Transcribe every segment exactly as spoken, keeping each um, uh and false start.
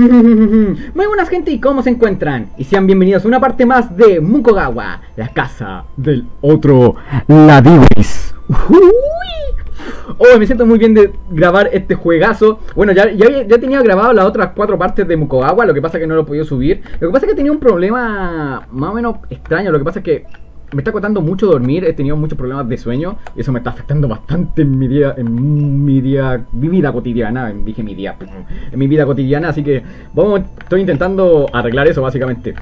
Muy buenas gente, ¿y cómo se encuentran? Y sean bienvenidos a una parte más de Mukogawa, la casa del otro Ladivis. Oh, me siento muy bien de grabar este juegazo. Bueno, ya, ya, ya tenía grabado las otras cuatro partes de Mukogawa, lo que pasa es que no lo he podido subir. Lo que pasa es que tenía un problema más o menos extraño, lo que pasa es que me está costando mucho dormir, he tenido muchos problemas de sueño y eso me está afectando bastante en mi día, en mi día, mi vida cotidiana, dije mi día, en mi vida cotidiana, así que vamos, estoy intentando arreglar eso básicamente.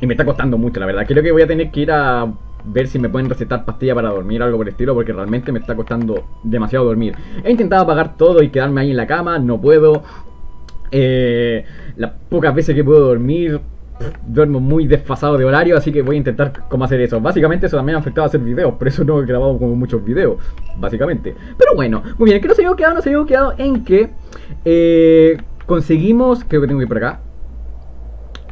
Y me está costando mucho, la verdad. Creo que voy a tener que ir a ver si me pueden recetar pastillas para dormir, algo por el estilo, porque realmente me está costando demasiado dormir. He intentado apagar todo y quedarme ahí en la cama, no puedo. Eh, las pocas veces que puedo dormir, duermo muy desfasado de horario, así que voy a intentar cómo hacer eso. Básicamente eso también ha afectado a hacer videos, por eso no he grabado como muchos videos, básicamente. Pero bueno, muy bien, que nos habíamos quedado, nos habíamos quedado en que eh, conseguimos, creo que tengo que ir por acá.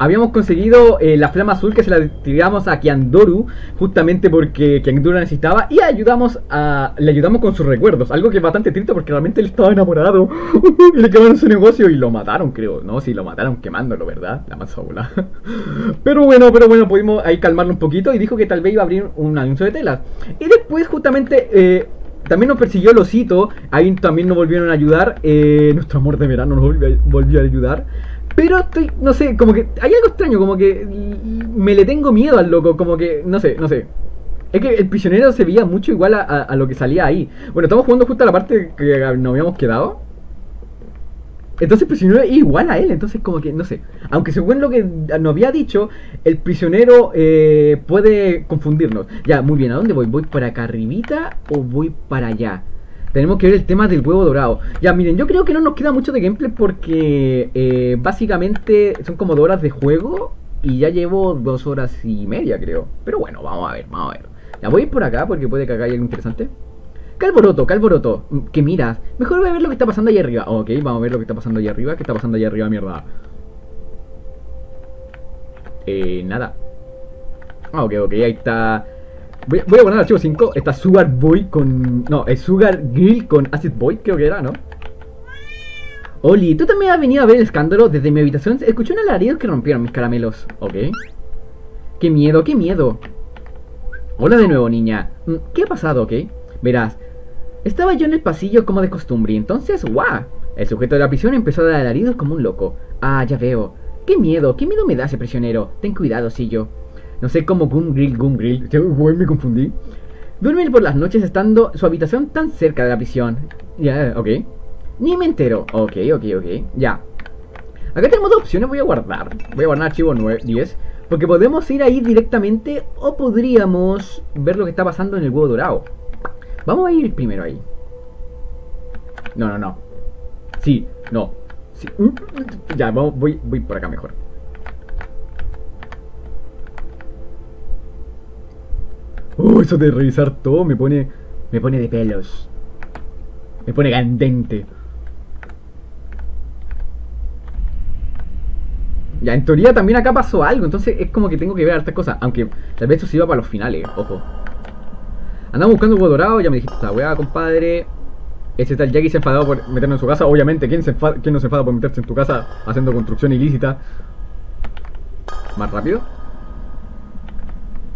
Habíamos conseguido eh, la flama azul que se la tiramos a Kyandoru, justamente porque Kyandoru la necesitaba, y ayudamos a, le ayudamos con sus recuerdos. Algo que es bastante triste porque realmente él estaba enamorado y le quemaron su negocio y lo mataron, creo. No, sí, lo mataron quemándolo, ¿verdad? La manzabula. Pero bueno, pero bueno, pudimos ahí calmarlo un poquito y dijo que tal vez iba a abrir un anuncio de telas. Y después justamente eh, también nos persiguió el osito, ahí también nos volvieron a ayudar. Eh, nuestro amor de verano nos volvió, volvió a ayudar. Pero estoy, no sé, como que hay algo extraño, como que me le tengo miedo al loco, como que, no sé, no sé. Es que el prisionero se veía mucho igual a, a, a lo que salía ahí. Bueno, estamos jugando justo a la parte que nos habíamos quedado. Entonces el prisionero es igual a él, entonces como que, no sé. Aunque según lo que nos había dicho, el prisionero eh, puede confundirnos. Ya, muy bien, ¿a dónde voy? ¿Voy para acá arribita o voy para allá? Tenemos que ver el tema del huevo dorado. Ya, miren, yo creo que no nos queda mucho de gameplay porque eh, básicamente son como dos horas de juego y ya llevo dos horas y media, creo. Pero bueno, vamos a ver, vamos a ver. Ya voy a ir por acá porque puede que acá haya algo interesante. Calboroto, Calboroto, ¿qué miras? Mejor voy a ver lo que está pasando ahí arriba. Ok, vamos a ver lo que está pasando ahí arriba. ¿Qué está pasando ahí arriba, mierda? Eh, nada. Ah, ok, ok, ahí está. Voy a poner el archivo cinco, está Sugar Boy con... No, es Sugar Grill con Acid Boy, creo que era, ¿no? Oli, tú también has venido a ver el escándalo desde mi habitación. Escuché un alarido que rompieron mis caramelos. Ok. Qué miedo, qué miedo. Hola de nuevo, niña. ¿Qué ha pasado, ok? Verás, estaba yo en el pasillo como de costumbre y entonces, ¡guau! El sujeto de la prisión empezó a dar alaridos como un loco. Ah, ya veo. Qué miedo, qué miedo me da ese prisionero. Ten cuidado, Sillo. No sé cómo Gum Grill, Gum Grill. Me confundí. Duerme por las noches estando su habitación tan cerca de la prisión. Ya, yeah, ok. Ni me entero. Ok, ok, ok. Ya. Yeah. Acá tenemos dos opciones. Voy a guardar. Voy a guardar archivo nueve, diez. Porque podemos ir ahí directamente o podríamos ver lo que está pasando en el huevo dorado. Vamos a ir primero ahí. No, no, no. Sí, no. Sí. Ya, vamos, voy, voy por acá mejor. Uh, eso de revisar todo me pone, me pone de pelos. Me pone candente. Ya, en teoría también acá pasó algo, entonces es como que tengo que ver hartas cosas. Aunque tal vez esto sirva para los finales, ojo. Andamos buscando huevo dorado, ya me dijiste esta weá, compadre. Ese tal Jackie se ha enfadado por meternos en su casa. Obviamente, ¿quién, se enfada, ¿quién no se enfada por meterse en tu casa haciendo construcción ilícita? Más rápido.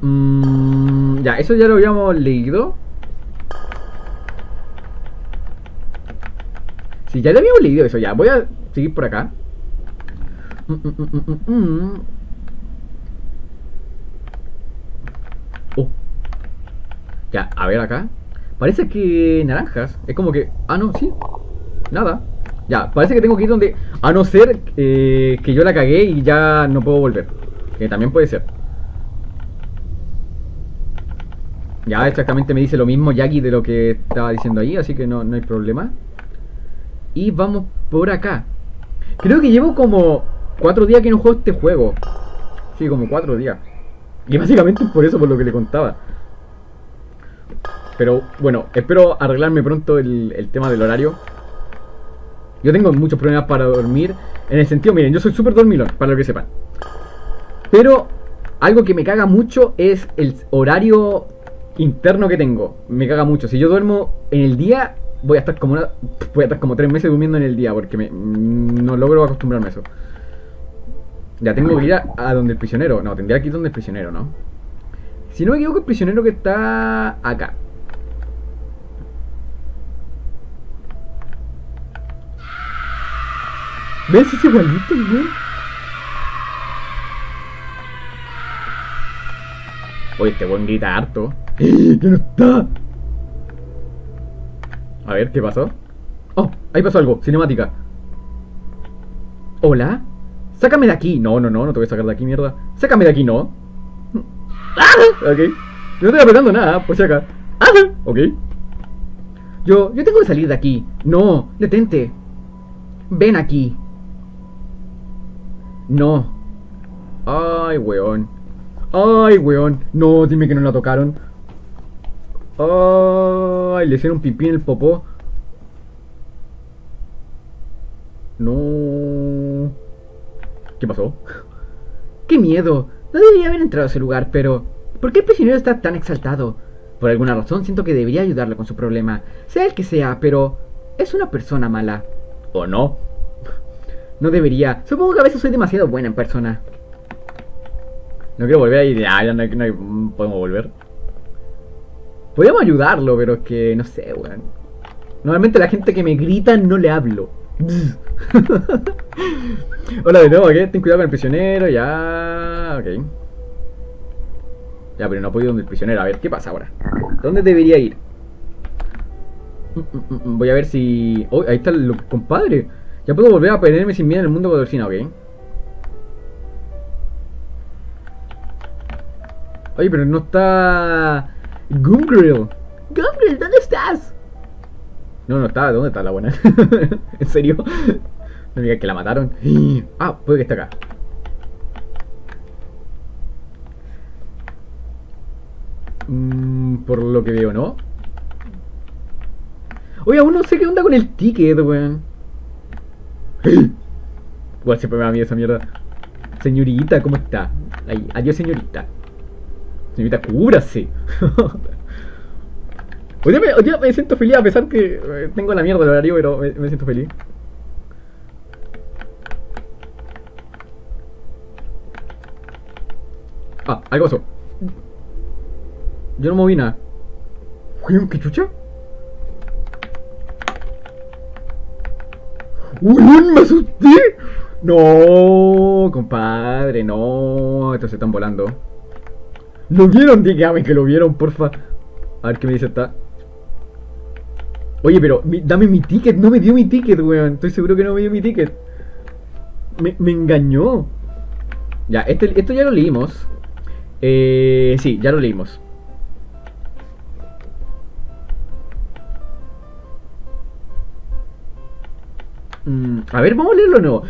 Mm, ya, eso ya lo habíamos leído. Sí, ya lo habíamos leído eso, ya. Voy a seguir por acá. Mm, mm, mm, mm, mm. Oh. Ya, a ver acá. Parece que naranjas. Es como que... Ah, no, sí. Nada. Ya, parece que tengo que ir donde... A no ser eh, que yo la cagué y ya no puedo volver. Que también puede ser. Ya, exactamente me dice lo mismo Yagi de lo que estaba diciendo ahí, así que no, no hay problema. Y vamos por acá. Creo que llevo como cuatro días que no juego este juego. Sí, como cuatro días. Y básicamente por eso, por lo que le contaba. Pero bueno, espero arreglarme pronto el, el tema del horario. Yo tengo muchos problemas para dormir. En el sentido, miren, yo soy súper dormilón, para lo que sepan. Pero algo que me caga mucho es el horario... interno que tengo, me caga mucho. Si yo duermo en el día, voy a estar como una, voy a estar como tres meses durmiendo en el día porque me, no logro acostumbrarme a eso. Ya tengo que ir a, a donde el prisionero. No, tendría que ir donde el prisionero, ¿no? Si no me equivoco, el prisionero que está acá. ¿Ves ese igualito, güey? Oye, este buen grita harto. ¡Eh! ¡Ya no está! A ver, ¿qué pasó? ¡Oh! Ahí pasó algo. Cinemática. ¿Hola? ¡Sácame de aquí! No, no, no, no te voy a sacar de aquí, mierda. ¡Sácame de aquí, no! ¡Ah! Ok. Yo no estoy apretando nada, por si acá. ¡Ah! Ok. Yo, yo tengo que salir de aquí. No, detente. Ven aquí. No. Ay, weón. Ay, weón. No, dime que no la tocaron. Ay, le hicieron pipí en el popó. No. ¿Qué pasó? ¡Qué miedo! No debería haber entrado a ese lugar, pero... ¿por qué el prisionero está tan exaltado? Por alguna razón siento que debería ayudarle con su problema. Sea el que sea, pero... es una persona mala. ¿O no? No debería. Supongo que a veces soy demasiado buena en persona. No quiero volver ahí. Ya, ya no, no podemos volver. Podríamos ayudarlo, pero es que... no sé, weón. Normalmente la gente que me grita no le hablo. Hola de nuevo, ¿ok? Ten cuidado con el prisionero, ya... ok. Ya, pero no puedo ir donde el prisionero. A ver, ¿qué pasa ahora? ¿Dónde debería ir? Voy a ver si... oh, ahí está el compadre. Ya puedo volver a perderme sin miedo en el mundo patrocina, ¿ok? Oye, pero no está... Gumgrill. Gumgrill, ¿dónde estás? No, no está, ¿dónde está la buena? ¿En serio? No digas que la mataron. Ah, puede que está acá. Mm, por lo que veo, ¿no? Oye, aún no sé qué onda con el ticket, weón. Igual siempre me da miedo esa mierda. Señorita, ¿cómo está? Ay, adiós, señorita. Señorita, cúbrase. Hoy día, me, hoy día me siento feliz a pesar que eh, tengo la mierda del horario, pero me, me siento feliz. Ah, algo pasó. Yo no moví nada. ¿Qué chucha? ¡Uy, me asusté! No, compadre, no. Estos se están volando. ¿Lo vieron? Dígame que lo vieron, porfa. A ver qué me dice esta. Oye, pero mi, dame mi ticket. No me dio mi ticket, weón. Estoy seguro que no me dio mi ticket. Me, me engañó. Ya, este, esto ya lo leímos. Eh, sí, ya lo leímos. Mm, a ver, vamos a leerlo nuevo.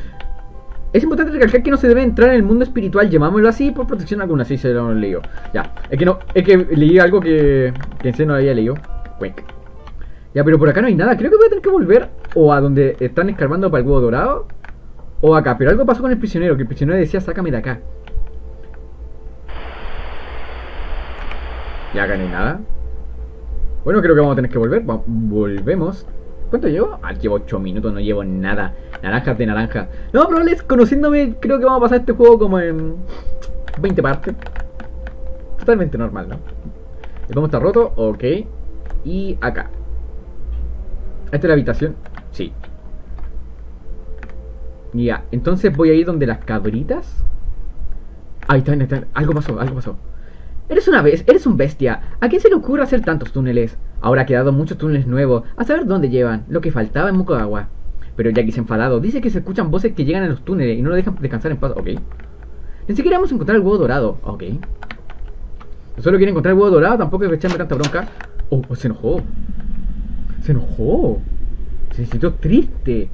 Es importante recalcar que no se debe entrar en el mundo espiritual, llamámoslo así, por protección alguna. Sí, se lo leí. Ya, es que no, es que leí algo que pensé no había leído. Quick. Ya, pero por acá no hay nada. Creo que voy a tener que volver o a donde están escarbando para el huevo dorado o acá. Pero algo pasó con el prisionero, que el prisionero decía, sácame de acá. Ya acá no hay nada. Bueno, creo que vamos a tener que volver. Va, volvemos. ¿Cuánto llevo? Ah, llevo ocho minutos, no llevo nada. Naranjas de naranja. No, pero les, conociéndome, creo que vamos a pasar este juego como en veinte partes. Totalmente normal, ¿no? El pomo está roto, ok. Y acá. ¿Esta es la habitación? Sí. Ya, entonces voy a ir donde las cabritas. Ahí están, ahí están. Algo pasó, algo pasó. Eres una vez, eres un bestia. ¿A quién se le ocurre hacer tantos túneles? Ahora ha quedado muchos túneles nuevos. A saber dónde llevan, lo que faltaba en Mukogawa. Pero Jackie se ha enfadado. Dice que se escuchan voces que llegan a los túneles y no lo dejan descansar en paz. Ok. Ni siquiera vamos a encontrar el huevo dorado. Ok. No solo quiere encontrar el huevo dorado, tampoco es echarme tanta bronca. Oh, oh, se enojó. Se enojó. Se sintió triste.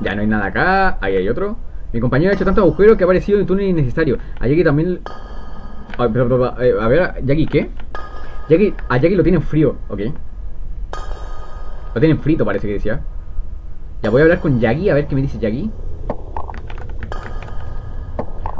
Ya no hay nada acá. Ahí hay otro. Mi compañero ha hecho tantos agujeros que ha aparecido en un túnel innecesario. A Jackie también... a ver, Jackie, ¿qué? Jackie, a Jackie lo tienen frío. Ok. Lo tienen frito, parece que decía. Ya voy a hablar con Jackie, a ver qué me dice Jackie.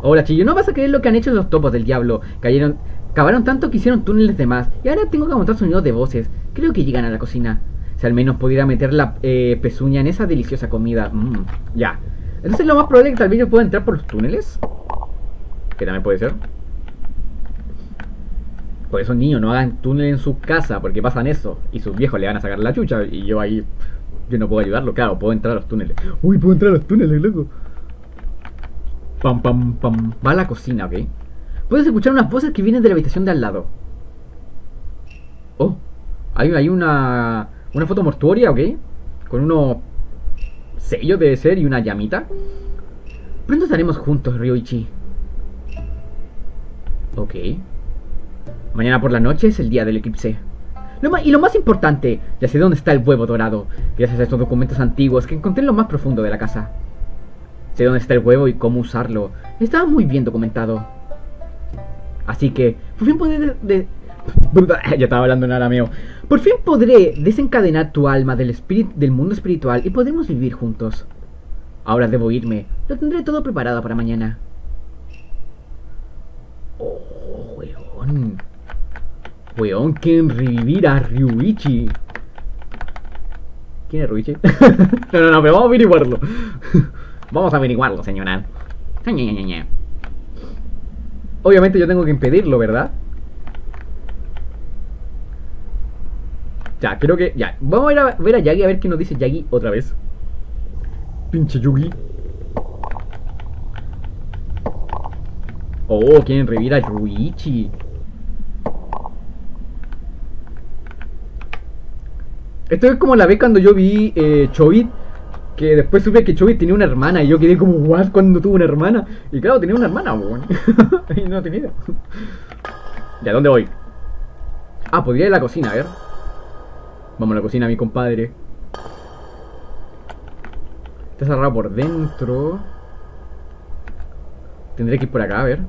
Hola, Chiyo, no vas a creer lo que han hecho los topos del diablo. Cayeron... cavaron tanto que hicieron túneles de más. Y ahora tengo que montar sonidos de voces. Creo que llegan a la cocina. Si al menos pudiera meter la eh, pezuña en esa deliciosa comida. Mm, ya. Entonces lo más probable es que tal vez yo pueda entrar por los túneles, que también puede ser. Por eso, niños, no hagan túnel en su casa, porque pasan eso y sus viejos le van a sacar la chucha. Y yo ahí, yo no puedo ayudarlo, claro, puedo entrar a los túneles. Uy, puedo entrar a los túneles, loco. Pam, pam, pam. Va a la cocina, ok. Puedes escuchar unas voces que vienen de la habitación de al lado. Oh, hay, hay una, una foto mortuoria, ok. Con unos sellos, debe ser, y una llamita. Pronto estaremos juntos, Ryoichi. Ok. Mañana por la noche es el día del eclipse. Lo más, y lo más importante, ya sé dónde está el huevo dorado. Gracias a estos documentos antiguos que encontré en lo más profundo de la casa. Sé dónde está el huevo y cómo usarlo. Estaba muy bien documentado. Así que, por fin podré... De, de... ya estaba hablando en arameo. Por fin podré desencadenar tu alma del, del mundo espiritual y podremos vivir juntos. Ahora debo irme. Lo tendré todo preparado para mañana. Oh, weón. Weón, ¿quién revivir a Ryuichi? ¿Quién es Ryuichi? no, no, no, pero vamos a averiguarlo. Vamos a averiguarlo, señora. Obviamente yo tengo que impedirlo, ¿verdad? Ya, creo que... Ya, vamos a ir a ver a Yagi, a ver qué nos dice Yagi otra vez. Pinche Yugi. Oh, quieren revivir a Ryuichi. Esto es como la vez cuando yo vi eh, Chobit, que después supe que Chobit tenía una hermana y yo quedé como, ¿what? ¿Cuándo tuvo una hermana? Y claro, tenía una hermana, weón. Y no tenía. ¿Ya dónde voy? Ah, podría ir a la cocina, a ver. Vamos a la cocina, mi compadre. Está cerrado por dentro. Tendré que ir por acá, a ver.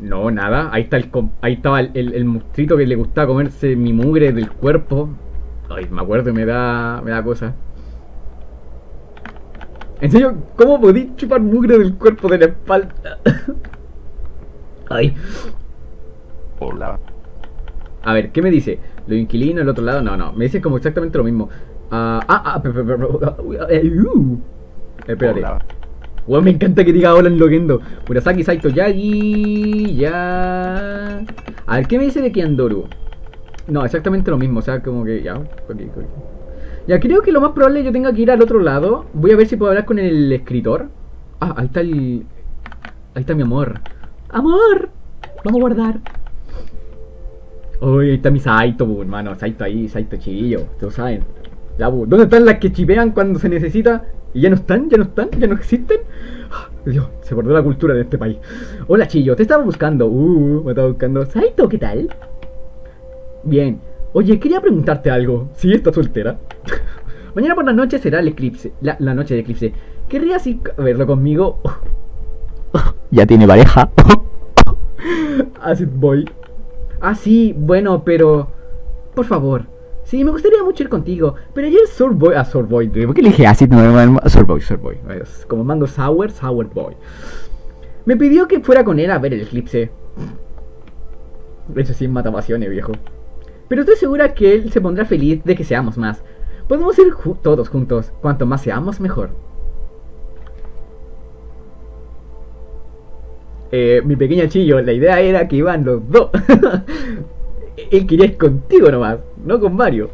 No, nada. Ahí está el ahí estaba el, el, el monstruito que le gustaba comerse mi mugre del cuerpo. Ay, me acuerdo y me da, me da cosa. En serio, ¿cómo podí chupar mugre del cuerpo de la espalda? Ay. Hola. A ver, ¿qué me dice? Lo inquilino, el otro lado, no, no. Me dice como exactamente lo mismo. Ah, ah, ah. Espérate. Weón, me encanta que diga hola en Loquendo. Murasaki, Saito, Yagi. Ya. A ver, ¿qué me dice de Kyandoru? No, exactamente lo mismo, o sea, como que ya. Okay, okay. Ya, creo que lo más probable es que yo tenga que ir al otro lado. Voy a ver si puedo hablar con el escritor. Ah, ahí está el... Ahí está mi amor. ¡Amor! Vamos a guardar. Uy, ahí está mi Saito, bu, hermano. Saito ahí, Saito chivillo. Lo saben. Ya, bu. ¿Dónde están las que chipean cuando se necesita? ¿Y ya no están? ¿Ya no están? ¿Ya no existen? ¡Oh, Dios! Se perdió la cultura de este país. Hola, Chiyo. Te estaba buscando. Uh, me estaba buscando. Saito, ¿qué tal? Bien. Oye, quería preguntarte algo. ¿Sí estás soltera? Mañana por la noche será el eclipse. La, la noche de eclipse. ¿Querrías ir a verlo conmigo? ¿Ya tiene pareja? Acid Boy. Ah, sí. Bueno, pero... Por favor. Sí, me gustaría mucho ir contigo. Pero ayer Soulboy... Ah, Soulboy. ¿Por qué le dije así? No, no, no, Soulboy, Soulboy. Como mando sour, sour boy. Me pidió que fuera con él a ver el eclipse. Eso sí, mata pasiones, viejo. Pero estoy segura que él se pondrá feliz de que seamos más. Podemos ir ju todos juntos. Cuanto más seamos, mejor. Eh, mi pequeño Chiyo, la idea era que iban los dos. Él quería ir contigo nomás, no con Mario.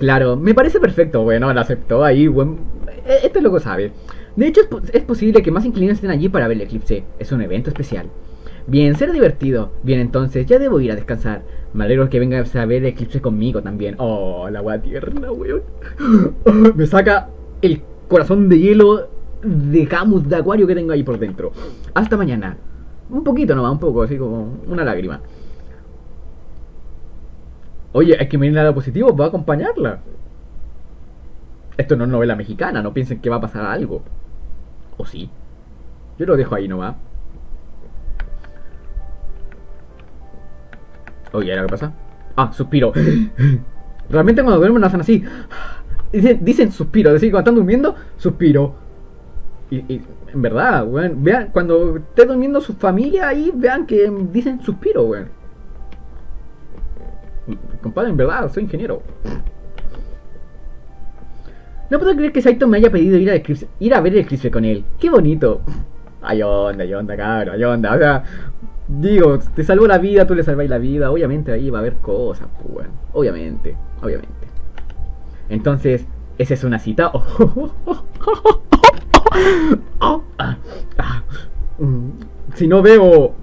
Claro, me parece perfecto. Bueno, lo aceptó ahí, buen... Este loco sabe. De hecho, es, po es posible que más inquilinos estén allí para ver el eclipse. Es un evento especial. Bien, será divertido. Bien, entonces, ya debo ir a descansar. Me alegro que vengas a ver el eclipse conmigo también. Oh, la wea tierna, weón. Oh, me saca el corazón de hielo de camus de acuario que tengo ahí por dentro. Hasta mañana. Un poquito nomás, un poco, así como una lágrima. Oye, es que miren nada positivo, va a acompañarla. Esto no es novela mexicana, no piensen que va a pasar algo. ¿O sí? Yo lo dejo ahí nomás. Oye, ¿ahora qué pasa? Ah, suspiro. Realmente cuando duermen no hacen así. Dicen, dicen suspiro, es decir, cuando están durmiendo, suspiro. Y, y en verdad, weón, vean, cuando esté durmiendo su familia ahí, vean que dicen suspiro, weón. Compadre, en verdad, soy ingeniero. No puedo creer que Saito me haya pedido ir a, ir a ver el eclipse con él. ¡Qué bonito! Ay onda, ay onda, cabrón, ay onda. O sea, digo, te salvó la vida, tú le salváis la vida. Obviamente ahí va a haber cosas, pues, bueno. Obviamente, obviamente. Entonces, ¿esa es una cita? Oh, oh, oh, oh, oh, oh, oh. Ah, ah. Si no veo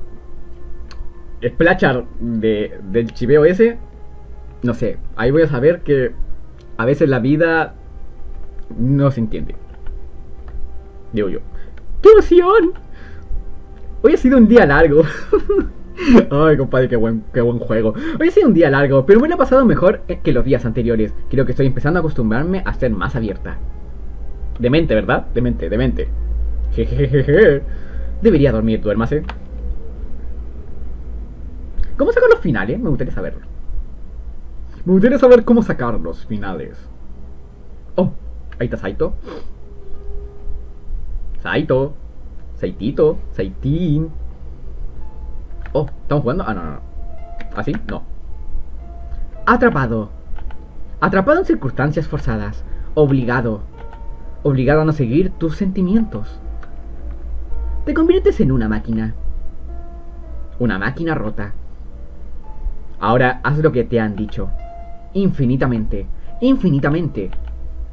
splashar de, del chiveo ese, no sé, ahí voy a saber que a veces la vida no se entiende. Digo yo. ¡Qué emoción! Hoy ha sido un día largo. Ay, compadre, qué buen, qué buen juego. Hoy ha sido un día largo, pero me lo he pasado mejor que los días anteriores. Creo que estoy empezando a acostumbrarme a ser más abierta. Demente, ¿verdad? Demente, demente. Jejejeje. Debería dormir, duérmase. ¿Cómo sacar los finales? Me gustaría saberlo. Me gustaría saber cómo sacar los finales. Oh, ahí está Saito. Saito. Saitito. Saitín. Oh, ¿estamos jugando? Ah, no, no, no. ¿Así? No. Atrapado. Atrapado en circunstancias forzadas. Obligado. Obligado a no seguir tus sentimientos. Te conviertes en una máquina. Una máquina rota. Ahora haz lo que te han dicho. Infinitamente. Infinitamente.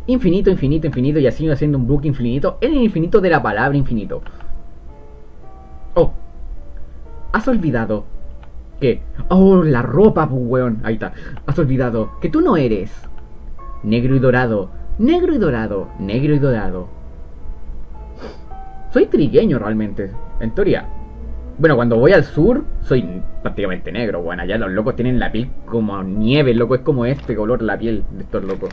Infinito, infinito, infinito. Y así haciendo un buque infinito. En el infinito de la palabra infinito. Oh. Has olvidado. ¿Qué? Oh, la ropa, pues, weón. Ahí está. Has olvidado que tú no eres. Negro y dorado. Negro y dorado. Negro y dorado. Soy trigueño realmente, en teoría. Bueno, cuando voy al sur, soy prácticamente negro. Bueno, allá los locos tienen la piel como nieve, loco. Es como este color, la piel de estos locos.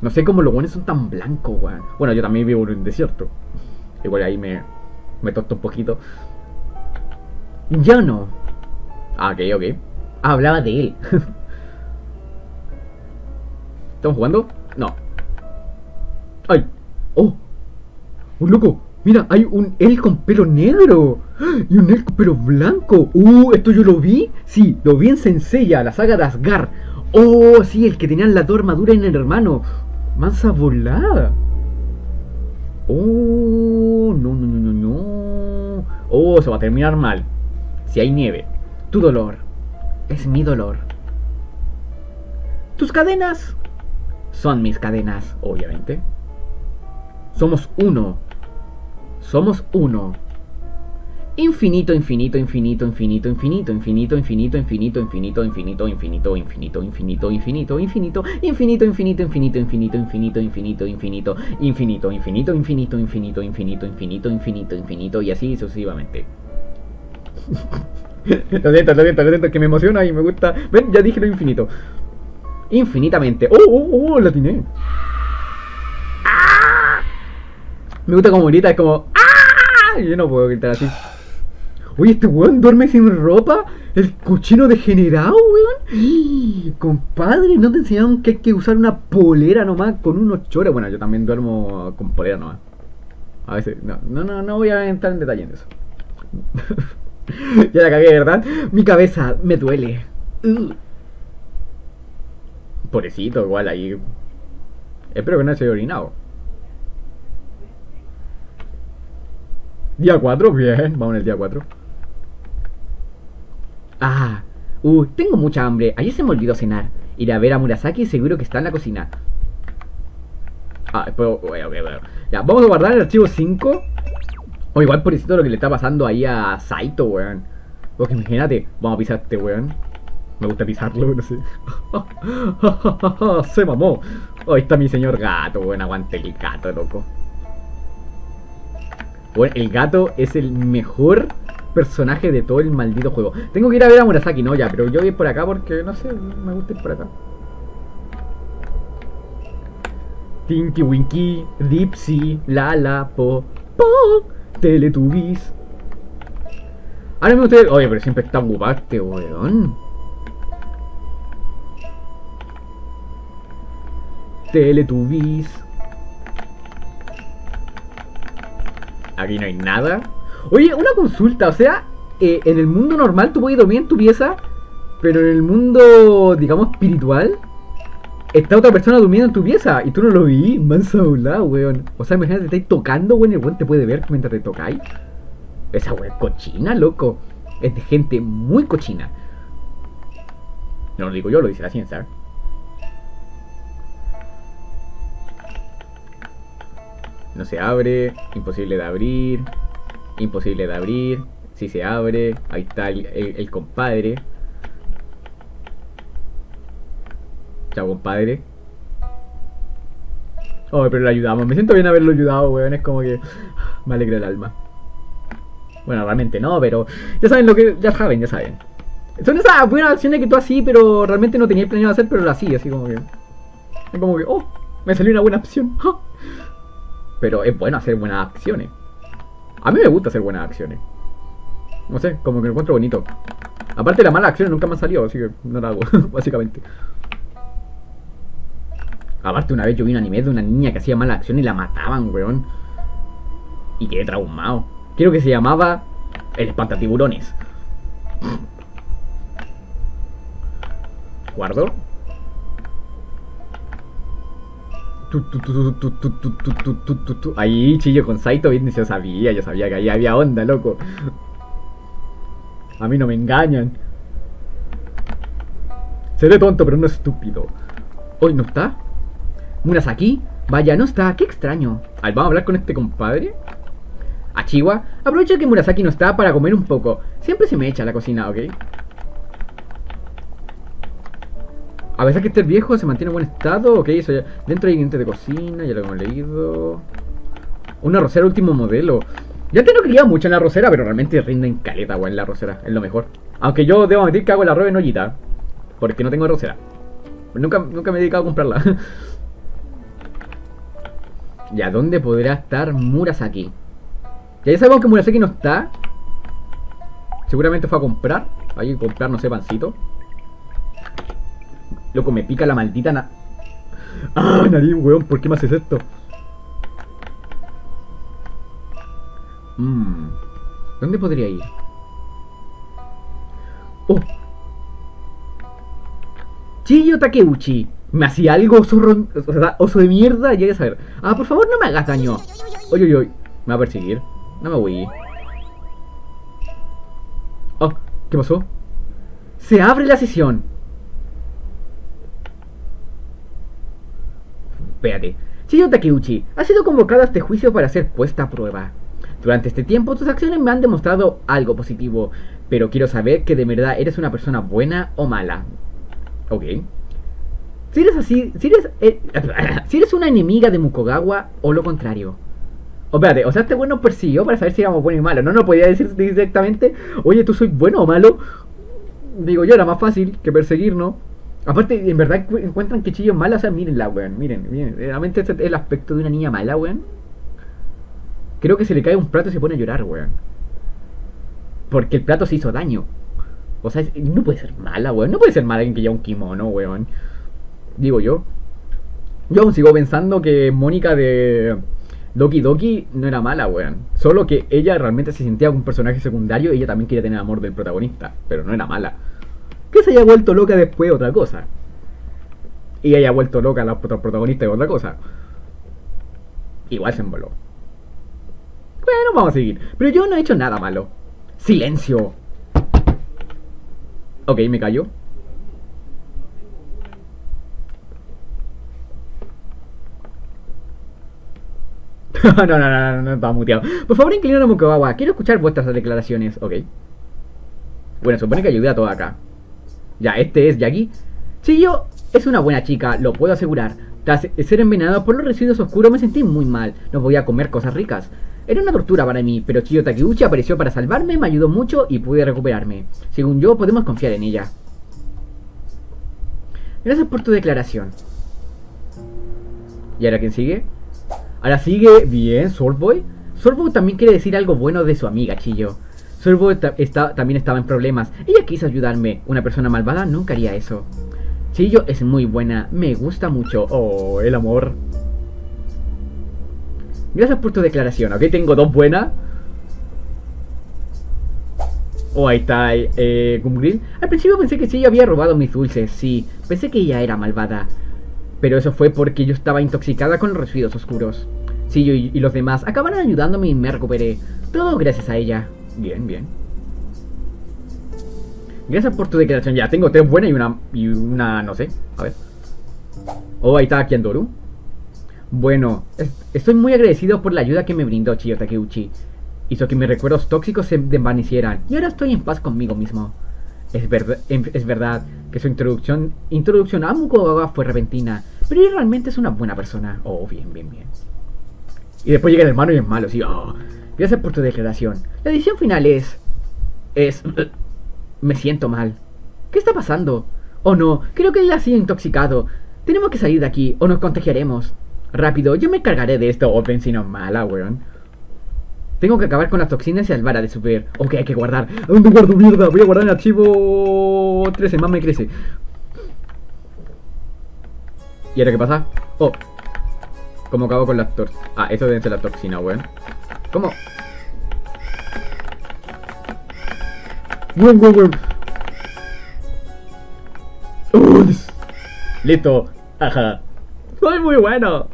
No sé cómo los buenos son tan blancos, weón. Bueno, yo también vivo en un desierto. Igual ahí me, me tosto un poquito. Yo no. Ah, ok, ok. Ah, hablaba de él. ¿Estamos jugando? No. ¡Ay! ¡Oh! ¡Un loco! Mira, hay un él con pelo negro y un él con pelo blanco. Uh, ¿esto yo lo vi? Sí, lo vi en Senseiya, la saga de Asgard. Oh, sí, el que tenían la dos armaduras en el hermano. Mansa volada. Oh, no, no, no, no, no. Oh, se va a terminar mal. Si hay nieve. Tu dolor es mi dolor. Tus cadenas son mis cadenas, obviamente. Somos uno. Somos uno. Infinito, infinito, infinito, infinito, infinito, infinito, infinito, infinito, infinito, infinito, infinito, infinito, infinito, infinito, infinito, infinito, infinito, infinito, infinito, infinito, infinito, infinito, infinito, infinito, infinito, infinito, infinito, infinito, infinito, infinito, y así sucesivamente. Lo siento, lo siento, lo siento, que me emociona y me gusta. Ven, ya dije lo infinito. Infinitamente. Oh, oh, oh, la tiene. Me gusta como grita, es como... ¡Ah! Yo no puedo gritar así. Oye, este weón duerme sin ropa. El cochino degenerado, weón. Compadre, ¿no te enseñaron que hay que usar una polera nomás con unos chores? Bueno, yo también duermo con polera nomás. A veces... No, no, no, no voy a entrar en detalle en eso. Ya la cagué, ¿verdad? Mi cabeza me duele. Uh. Pobrecito, igual ahí. Espero que no se haya orinado. Día cuatro, bien, vamos en el día cuatro. Ah, uh, tengo mucha hambre. Ayer se me olvidó cenar. Iré a ver a Murasaki, seguro que está en la cocina. Ah, después, bueno, bueno, bueno. Ya, vamos a guardar el archivo cinco. O oh, igual por eso lo que le está pasando ahí a Saito, weón. Porque imagínate, vamos a pisarte, weón. Me gusta pisarlo, no sé. Se mamó. Oh, ahí está mi señor gato, weón. Aguante el gato, loco. Bueno, el gato es el mejor personaje de todo el maldito juego. Tengo que ir a ver a Murasaki, no ya, pero yo voy por acá porque, no sé, me gusta ir por acá. Tinky Winky, Dipsy, Lala, Po, Po, Teletubbies. Ahora mismo ustedes... Oye, pero siempre está ocupado este weón. Teletubbies. Aquí no hay nada. Oye, una consulta, o sea, eh, en el mundo normal tú puedes dormir en tu pieza, pero en el mundo, digamos, espiritual, está otra persona durmiendo en tu pieza y tú no lo vi, mansa volada, weón. O sea, imagínate, te estáis tocando, weón, y el weón te puede ver mientras te tocáis. Esa weón es cochina, loco. Es de gente muy cochina. No lo digo yo, lo dice la ciencia. No se abre, imposible de abrir, imposible de abrir. Si se abre, ahí está el, el, el compadre. Chao, compadre. Oh, pero lo ayudamos. Me siento bien haberlo ayudado, weón. Es como que me alegra el alma. Bueno, realmente no, pero ya saben lo que... Ya saben, ya saben. Son esas buenas acciones que tú así, pero realmente no tenías planeado hacer, pero lo así, así como que... Es como que, oh, me salió una buena opción. Pero es bueno hacer buenas acciones. A mí me gusta hacer buenas acciones. No sé, como que lo encuentro bonito. Aparte, las malas acciones nunca me han salido, así que no la hago, básicamente. Aparte, una vez yo vi un anime de una niña que hacía mala acción y la mataban, weón. Y quedé traumado. Creo que se llamaba El Espantatiburones. Guardo. Ahí, Chiyo con Saito, bien, yo sabía, yo sabía que ahí había onda, loco. A mí no me engañan. Seré tonto, pero no estúpido. Hoy no está. Murasaki, vaya, no está, qué extraño. Al, vamos a hablar con este compadre. Achiwa, aprovecha que Murasaki no está para comer un poco. Siempre se me echa a la cocina, ¿ok? A pesar que este viejo se mantiene en buen estado, ¿ok? Eso ya. Dentro hay ingredientes de cocina, ya lo hemos leído. Una arrocera último modelo. Ya te no creía mucho en la arrocera, pero realmente rinde en caleta, weón, la arrocera. Es lo mejor. Aunque yo debo admitir que hago el arroz en ollita, porque no tengo arrocera. Nunca, nunca me he dedicado a comprarla. ¿Y a dónde podrá estar Murasaki? Ya sabemos que Murasaki no está. Seguramente fue a comprar. Hay que comprar, no sé, pancito. Loco, me pica la maldita na... ¡Ah, nariz, weón! ¿Por qué me haces esto? Mmm... ¿Dónde podría ir? ¡Oh! Chiyo Takeuchi. ¿Me hacía algo, oso, ron... oso de mierda? Ya que saber. Ah, por favor, no me hagas daño. Oye, oye, oye. Me va a perseguir. No me voy. Oh, ¿qué pasó? Se abre la sesión. Espérate. Chiyo Takeuchi, has sido convocado a este juicio para ser puesta a prueba. Durante este tiempo tus acciones me han demostrado algo positivo, pero quiero saber que de verdad eres una persona buena o mala. Ok. Si eres así, si eres, eh, si eres una enemiga de Mukogawa o lo contrario. Oh, espérate, o sea, este bueno persiguió para saber si éramos buenos y malos. No, no podía decir directamente, oye, ¿tú soy bueno o malo? Digo yo, era más fácil que perseguirnos. Aparte, en verdad encuentran que Chiyo es mala, o sea, mírenla, weón, miren, miren, realmente este es el aspecto de una niña mala, weón. Creo que se le cae un plato y se pone a llorar, weón. Porque el plato se hizo daño. O sea, no puede ser mala, weón, no puede ser mala alguien que lleva un kimono, weón. Digo yo. Yo aún sigo pensando que Mónica de Doki Doki no era mala, weón. Solo que ella realmente se sentía como un personaje secundario y ella también quería tener amor del protagonista, pero no era mala. Que se haya vuelto loca después, otra cosa. Y haya vuelto loca la protagonista, otra cosa. Igual se emboló. Bueno, vamos a seguir. Pero yo no he hecho nada malo. ¡Silencio! Ok, me callo. no, no, no, no, no, estaba muteado. Por favor, inclinaron a Mukogawa. Quiero escuchar vuestras declaraciones. Ok. Bueno, supone que ayudé a toda acá. Ya, este es Yagi. Chiyo es una buena chica, lo puedo asegurar. Tras ser envenenado por los residuos oscuros me sentí muy mal, no podía comer cosas ricas. Era una tortura para mí, pero Chiyo Takeuchi apareció para salvarme, me ayudó mucho y pude recuperarme. Según yo, podemos confiar en ella. Gracias por tu declaración. ¿Y ahora quién sigue? Ahora sigue, bien, Soulboy. Soulboy también quiere decir algo bueno de su amiga Chiyo. Soulboy está, también estaba en problemas. Ella quiso ayudarme. Una persona malvada nunca haría eso. Chiyo es muy buena. Me gusta mucho. Oh, el amor. Gracias por tu declaración. Ok, tengo dos buenas. Oh, ahí está eh, Gumgril. Al principio pensé que Chiyo había robado mis dulces. Sí, pensé que ella era malvada. pero eso fue porque yo estaba intoxicada con los residuos oscuros. Sí, yo y, y los demás acabaron ayudándome y me recuperé. Todo gracias a ella. Bien, bien. Gracias por tu declaración. Ya, tengo tres buenas y una... y una... no sé. A ver. Oh, ahí está Kyandoru. Bueno, es, estoy muy agradecido por la ayuda que me brindó Chiyo Takeuchi. Hizo que mis recuerdos tóxicos se desvanecieran y ahora estoy en paz conmigo mismo. Es, ver, es verdad que su introducción, introducción a Mukogawa fue repentina, pero él realmente es una buena persona. Oh, bien, bien, bien. Y después llega el hermano y es malo, sí. Oh, gracias por tu declaración. La decisión final es... es... me siento mal. ¿Qué está pasando? Oh no, creo que él ha sido intoxicado. Tenemos que salir de aquí o nos contagiaremos. Rápido, yo me encargaré de esto. Oh, pensino mala, weón. Tengo que acabar con las toxinas y salvar a de super. Ok, hay que guardar. ¿A dónde guardo mierda? Voy a guardar el archivo trece, más me crece. ¿Y ahora qué pasa? Oh. ¿Cómo acabo con las toxinas? Ah, eso debe ser la toxina, weón. ¿Cómo? Weón, weón, weón. Uh, listo. Ajá. Soy muy bueno.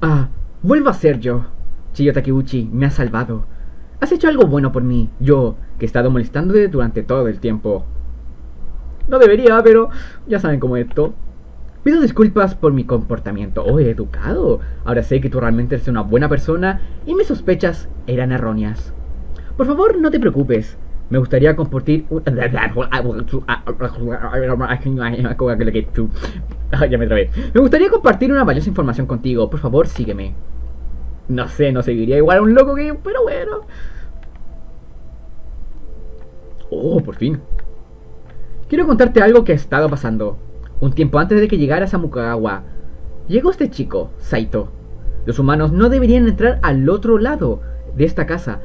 Ah. Vuelvo a ser yo. Chiyo Takeuchi, me has salvado. Has hecho algo bueno por mí. Yo, que he estado molestándote durante todo el tiempo. No debería, pero ya saben cómo es esto. Pido disculpas por mi comportamiento. Oh, educado. Ahora sé que tú realmente eres una buena persona y mis sospechas eran erróneas. Por favor, no te preocupes. Me gustaría compartir un... ya me trabé. Me gustaría compartir una valiosa información contigo. Por favor, sígueme. No sé, no seguiría igual a un loco que... pero bueno. Oh, por fin. Quiero contarte algo que ha estado pasando. Un tiempo antes de que llegaras a Mukogawa, llegó este chico, Saito. Los humanos no deberían entrar al otro lado de esta casa.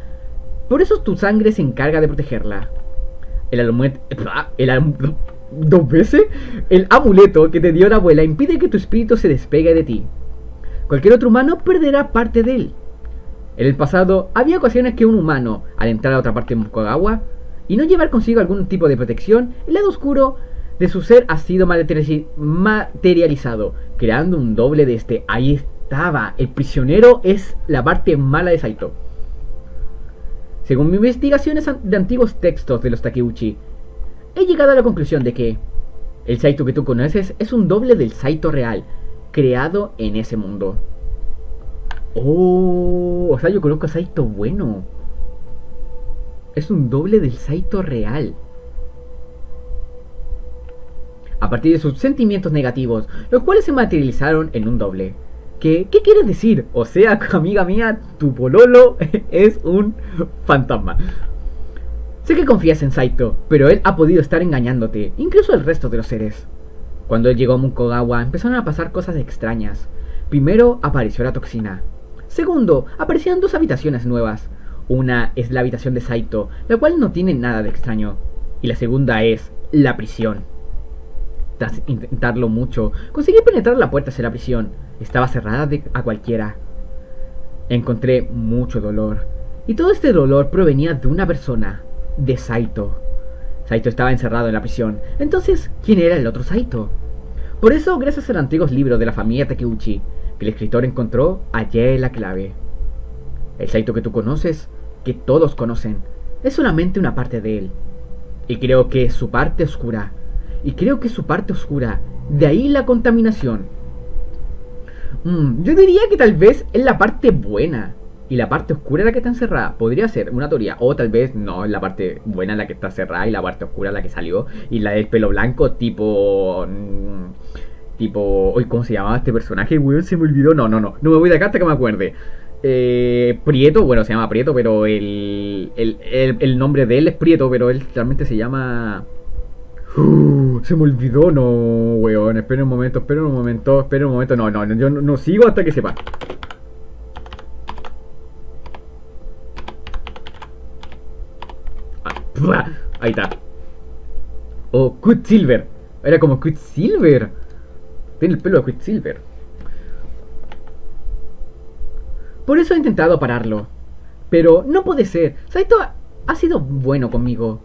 Por eso tu sangre se encarga de protegerla. El amuleto... El amuleto... ¿Dos veces? El amuleto que te dio la abuela impide que tu espíritu se despegue de ti. Cualquier otro humano perderá parte de él. En el pasado, había ocasiones que un humano, al entrar a otra parte de Mukogawa, y no llevar consigo algún tipo de protección, el lado oscuro de su ser ha sido materializado, creando un doble de este. Ahí estaba. El prisionero es la parte mala de Saito. Según mis investigaciones de antiguos textos de los Takeuchi, he llegado a la conclusión de que el Saito que tú conoces es un doble del Saito real, creado en ese mundo. Oh, o sea, yo conozco a Saito bueno. Es un doble del Saito real. A partir de sus sentimientos negativos, los cuales se materializaron en un doble. ¿Qué, ¿Qué quieres decir? O sea, amiga mía, tu pololo es un fantasma. Sé que confías en Saito, pero él ha podido estar engañándote, incluso el resto de los seres. Cuando él llegó a Mukogawa, empezaron a pasar cosas extrañas. Primero, apareció la toxina. Segundo, aparecieron dos habitaciones nuevas. Una es la habitación de Saito, la cual no tiene nada de extraño. Y la segunda es la prisión. Tras intentarlo mucho, conseguí penetrar la puerta hacia la prisión. Estaba cerrada de a cualquiera. Encontré mucho dolor. Y todo este dolor provenía de una persona, de Saito. Saito estaba encerrado en la prisión. Entonces, ¿quién era el otro Saito? Por eso, gracias a los antiguos libros de la familia Takeuchi, que el escritor encontró, hallé la clave. El Saito que tú conoces, que todos conocen, es solamente una parte de él. Y creo que es su parte oscura. Y creo que es su parte oscura. De ahí la contaminación. Mm, yo diría que tal vez es la parte buena y la parte oscura la que está encerrada. Podría ser una teoría. O tal vez no, es la parte buena la que está cerrada y la parte oscura la que salió. Y la del pelo blanco tipo... Tipo... Uy, ¿cómo se llamaba este personaje? Weón, se me olvidó. No, no, no. No me voy de acá hasta que me acuerde. Eh, Prieto. Bueno, se llama Prieto, pero el el, el... el nombre de él es Prieto, pero él realmente se llama... Uh, se me olvidó, no, weón. Esperen un momento, esperen un momento, esperen un momento. No, no, yo no, no sigo hasta que sepa. Ah, ahí está. Oh, Quicksilver. Era como Quicksilver. Tiene el pelo de Quicksilver. Por eso he intentado pararlo. Pero no puede ser. Saito ha sido bueno conmigo.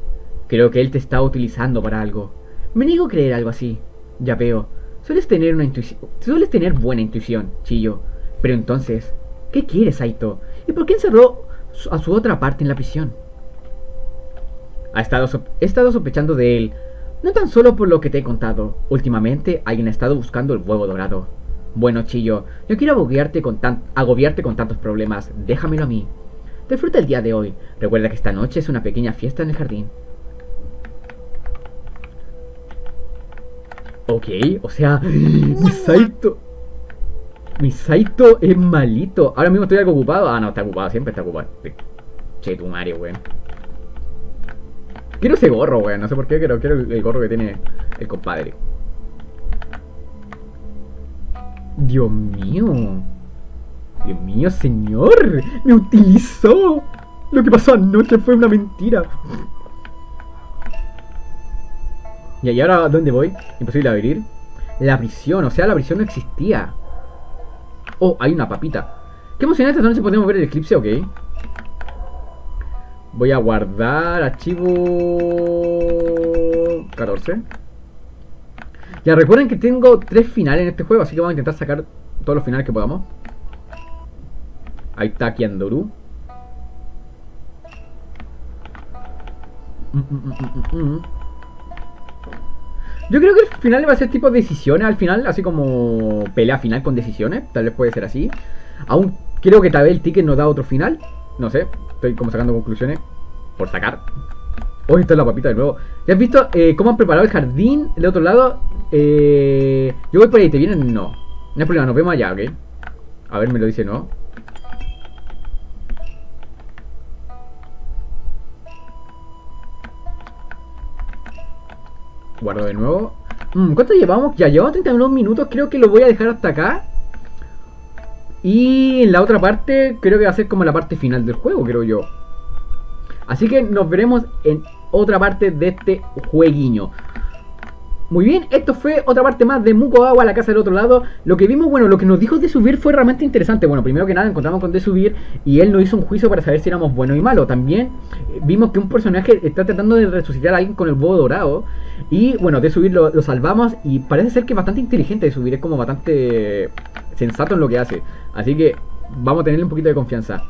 Creo que él te está utilizando para algo. Me niego a creer algo así. Ya veo. Sueles tener una intuición. Sueles tener buena intuición, Chiyo. Pero entonces, ¿qué quieres, Saito? ¿Y por qué encerró a su otra parte en la prisión? Ha estado he estado sospechando de él. No tan solo por lo que te he contado. Últimamente alguien ha estado buscando el huevo dorado. Bueno, Chiyo, no quiero agobiarte con, tan agobiarte con tantos problemas. Déjamelo a mí. Disfruta el día de hoy. Recuerda que esta noche es una pequeña fiesta en el jardín. Ok, o sea, mi Saito. Mi Saito es malito. Ahora mismo estoy algo ocupado. Ah, no, está ocupado, siempre está ocupado. Che, tu Mario, weón. Quiero ese gorro, weón. No sé por qué, pero quiero el gorro que tiene el compadre. Dios mío. Dios mío, señor. Me utilizó. Lo que pasó anoche fue una mentira. Ya, ¿y ahora dónde voy? Imposible abrir. La prisión, o sea, la prisión no existía. Oh, hay una papita. Qué emocionante, entonces podemos ver el eclipse, ok. Voy a guardar archivo... catorce. Ya, recuerden que tengo tres finales en este juego, así que vamos a intentar sacar todos los finales que podamos. Ahí está Kyandoru. Mm, mm, mm, mm, mm. Yo creo que el final va a ser tipo decisiones al final, así como pelea final con decisiones, tal vez puede ser así. Aún creo que tal vez el ticket nos da otro final, no sé, estoy como sacando conclusiones por sacar. Oh, esta es la papita de nuevo. ¿Ya has visto eh, cómo han preparado el jardín del otro lado? Eh, yo voy por ahí, ¿te vienen? No, no hay problema, nos vemos allá, ¿ok? A ver, me lo dice no. Guardo de nuevo. ¿Cuánto llevamos? Ya llevamos treinta y uno minutos. Creo que lo voy a dejar hasta acá. Y en la otra parte creo que va a ser como la parte final del juego, creo yo. Así que nos veremos en otra parte de este jueguiño. Muy bien, esto fue otra parte más de Mukogawa, la casa del otro lado. Lo que vimos, bueno, lo que nos dijo de subir fue realmente interesante. Bueno, primero que nada encontramos con de subir y él nos hizo un juicio para saber si éramos buenos y malos. También vimos que un personaje está tratando de resucitar a alguien con el huevo dorado. Y bueno, de subir lo, lo salvamos y parece ser que es bastante inteligente de subir. Es como bastante sensato en lo que hace. Así que vamos a tenerle un poquito de confianza.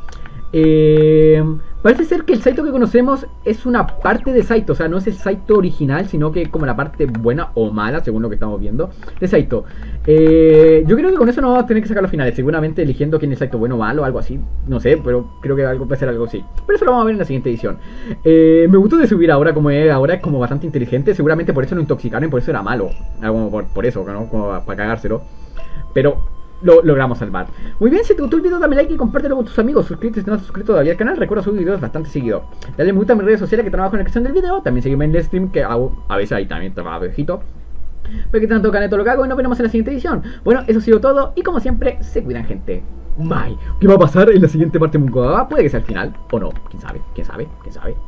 Eh, parece ser que el Saito que conocemos es una parte de Saito, o sea, no es el Saito original, sino que es como la parte buena o mala, según lo que estamos viendo, de Saito. eh, Yo creo que con eso no vamos a tener que sacar los finales, seguramente eligiendo quién es Saito bueno o malo, algo así, no sé, pero creo que algo, puede ser algo así. Pero eso lo vamos a ver en la siguiente edición. eh, Me gustó de subir ahora, como es ahora, es como bastante inteligente, seguramente por eso lo intoxicaron y por eso era malo, como por, por eso, ¿no? Como para cagárselo. Pero... lo logramos salvar. Muy bien, si te gustó el video dame like y compártelo con tus amigos. Suscríbete si no has suscrito todavía al canal. Recuerda subir videos bastante seguido. Dale me gusta a mis redes sociales que trabajo en la descripción del video. También seguime en el stream que hago a veces ahí también trabajo viejito. Pero que tanto caneto lo que hago y nos veremos en la siguiente edición. Bueno, eso ha sido todo y como siempre, se cuidan gente. Bye. ¿Qué va a pasar en la siguiente parte de Mukogawa? Puede que sea el final o no. ¿Quién sabe? ¿Quién sabe? ¿Quién sabe?